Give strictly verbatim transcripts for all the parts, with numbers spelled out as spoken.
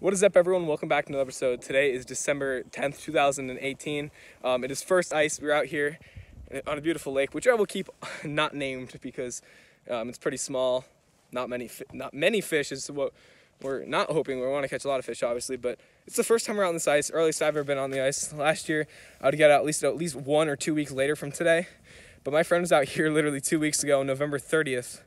What is up, everyone? Welcome back to another episode. Today is December tenth, two thousand eighteen. Um, it is first ice. We're out here on a beautiful lake, which I will keep not named because um, it's pretty small. Not many, not many fish is what we're not hoping. We want to catch a lot of fish, obviously, but it's the first time we're out on this ice. Earliest I've ever been on the ice. Last year, I would get out at least at least one or two weeks later from today. But my friend was out here literally two weeks ago, November thirtieth,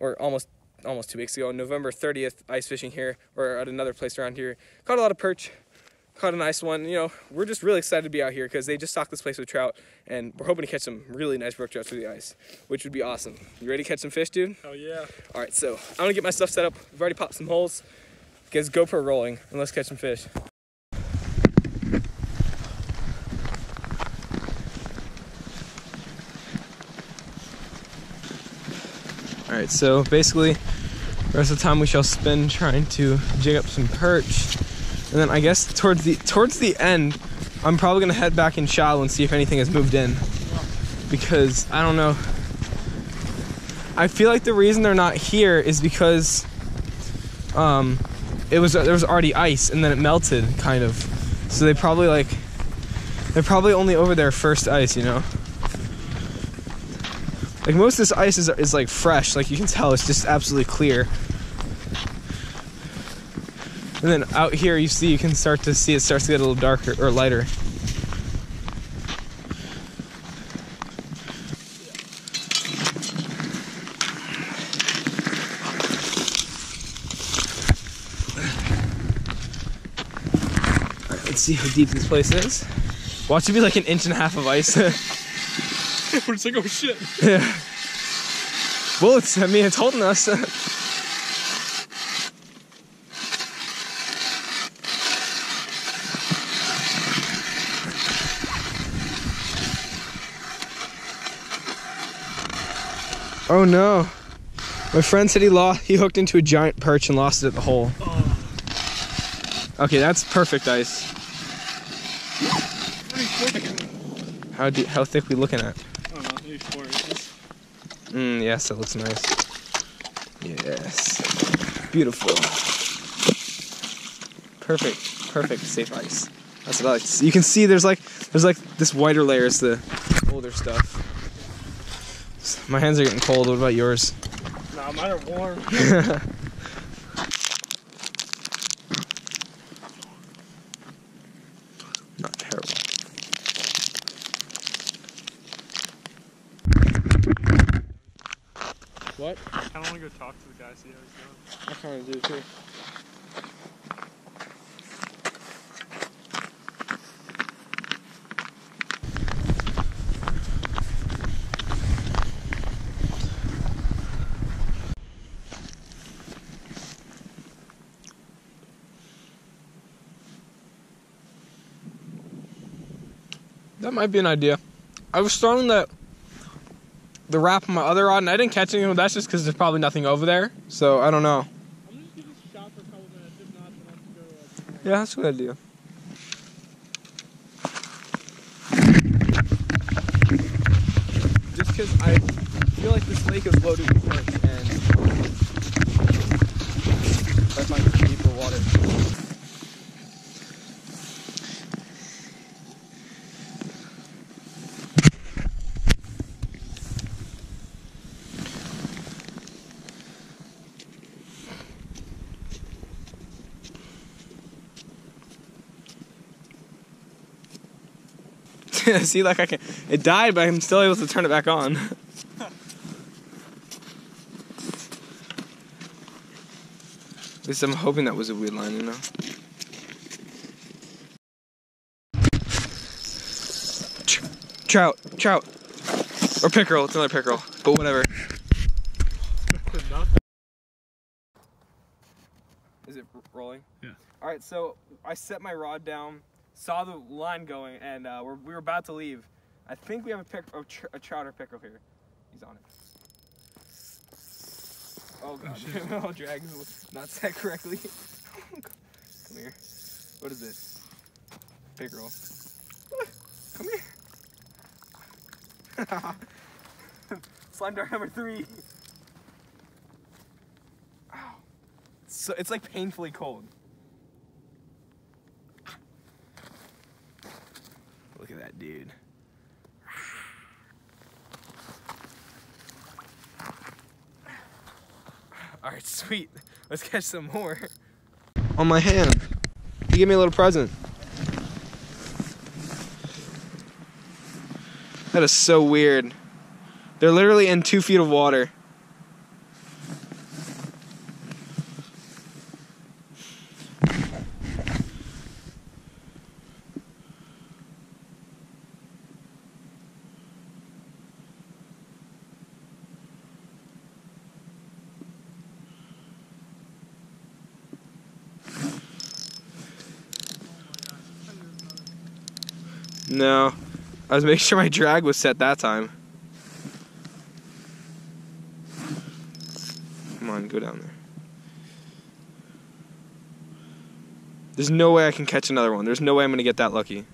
or almost. almost two weeks ago on November thirtieth, ice fishing here or at another place around here. Caught a lot of perch, caught a nice one. You know, we're just really excited to be out here because they just stocked this place with trout, and we're hoping to catch some really nice brook trout through the ice, which would be awesome. You ready to catch some fish, dude? Oh yeah. All right, so I'm gonna get my stuff set up. We've already popped some holes. Get his GoPro rolling and let's catch some fish. All right, so basically the rest of the time we shall spend trying to jig up some perch, and then I guess towards the towards the end I'm probably gonna head back in shallow and see if anything has moved in, because I don't know, I feel like the reason they're not here is because um it was there was already ice and then it melted kind of, so they probably like they're probably only over their first ice, you know. Like, most of this ice is, is like fresh, like you can tell it's just absolutely clear. And then out here you see, you can start to see it starts to get a little darker or lighter. All right, let's see how deep this place is. Watch it be like an inch and a half of ice. We're just like, oh shit. Yeah. Well, it's, I mean, it's holding us. Oh no. My friend said he lost, he hooked into a giant perch and lost it at the hole. Oh. Okay, that's perfect ice. Pretty thick. How, do, how thick we looking at? Mm, yes, that looks nice. Yes. Beautiful. Perfect, perfect, safe ice. That's what I like to see. You can see there's like, there's like this whiter layer is the older stuff. My hands are getting cold. What about yours? Nah, mine are warm. Not terrible. What? I kinda wanna go talk to the guy, see how he's doing. I kinda do too. That might be an idea. I was starting that the wrap on my other rod, and I didn't catch anything, but that's just because there's probably nothing over there, so I don't know. I'm just gonna stop for a couple minutes, if not, then I'll have to go. Yeah, that's a good idea. Just because I feel like this lake is loaded with perch, and that might be deeper water. See, like I can, it died, but I'm still able to turn it back on. At least I'm hoping that was a weed line, you know? Trout, trout, or pickerel, it's another pickerel, but whatever. Is it rolling? Yeah. All right, so I set my rod down, saw the line going, and uh, we're, we were about to leave. I think we have a, pick, a, tr a trout or pickerel here. He's on it. Oh god, oh, all drags not set correctly. Come here. What is this? Pickerel. Come here. Slime dart number three. Ow. So it's like painfully cold. Look at that dude. All right, sweet. Let's catch some more. On my hand. You gave me a little present. That is so weird. They're literally in two feet of water. No, I was making sure my drag was set that time. Come on, go down there. There's no way I can catch another one. There's no way I'm gonna get that lucky.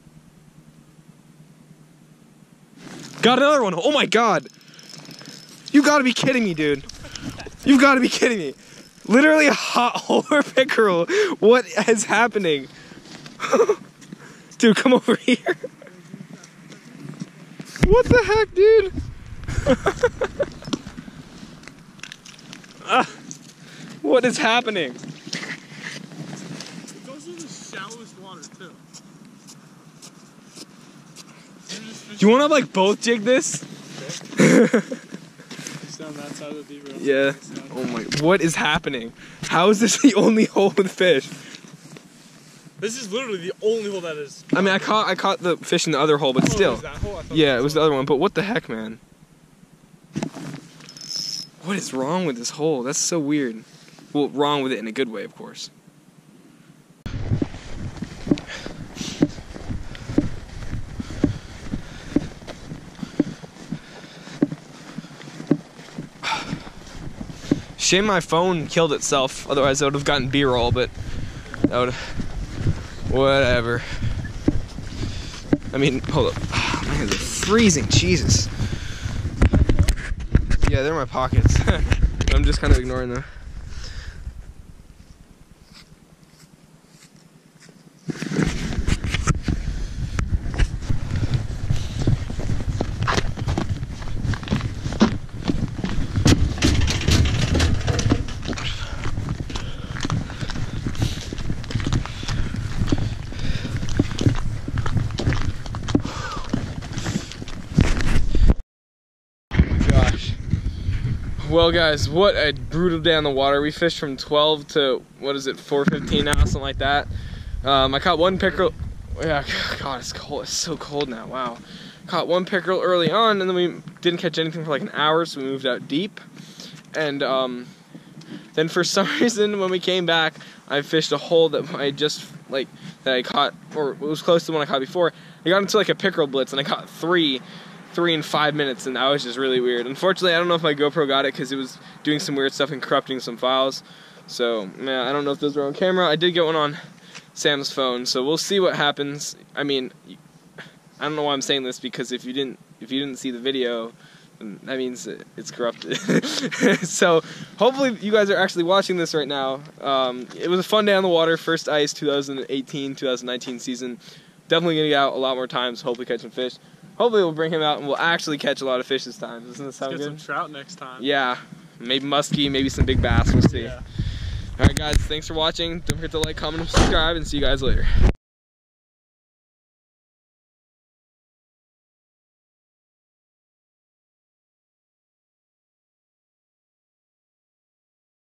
Got another one! Oh my god! You gotta be kidding me, dude. You've gotta be kidding me. Literally a hot hole or pickerel. What is happening? Dude, come over here. What the heck, dude? uh, what is happening? It goes in the shallowest water, too. You want to, like, both jig this? Okay. Just on that side of the deep river. Yeah. Oh, my. What is happening? How is this the only hole with fish? This is literally the only hole that is. I mean, I caught I caught the fish in the other hole, but oh, still. Was that hole? I thought yeah, it was the other one. But what the heck, man? What is wrong with this hole? That's so weird. Well, wrong with it in a good way, of course. Shame my phone killed itself. Otherwise, I would have gotten B-roll, but that would. Whatever. I mean, hold up. Oh, man, they're freezing. Jesus. Yeah, they're my pockets. I'm just kind of ignoring them. Well, guys, what a brutal day on the water. We fished from twelve to, what is it, four fifteen now, something like that. Um, I caught one pickerel. Yeah, God, it's cold. It's so cold now. Wow. Caught one pickerel early on, and then we didn't catch anything for like an hour, so we moved out deep. And um, then for some reason, when we came back, I fished a hole that I just, like, that I caught, or it was close to the one I caught before. I got into like a pickerel blitz, and I caught three. three in five minutes, and that was just really weird. Unfortunately, I don't know if my GoPro got it because it was doing some weird stuff and corrupting some files. So, man, I don't know if those were on camera. I did get one on Sam's phone, so we'll see what happens. I mean, I don't know why I'm saying this because if you didn't, if you didn't see the video, then that means it's corrupted. So, hopefully you guys are actually watching this right now. Um, it was a fun day on the water, first ice twenty eighteen twenty nineteen season. Definitely gonna get out a lot more times, hopefully catch some fish. Hopefully we'll bring him out and we'll actually catch a lot of fish this time. Doesn't that sound good? Let's get some trout next time. Yeah. Maybe muskie, maybe some big bass. We'll see. Yeah. All right, guys. Thanks for watching. Don't forget to like, comment, and subscribe, and see you guys later.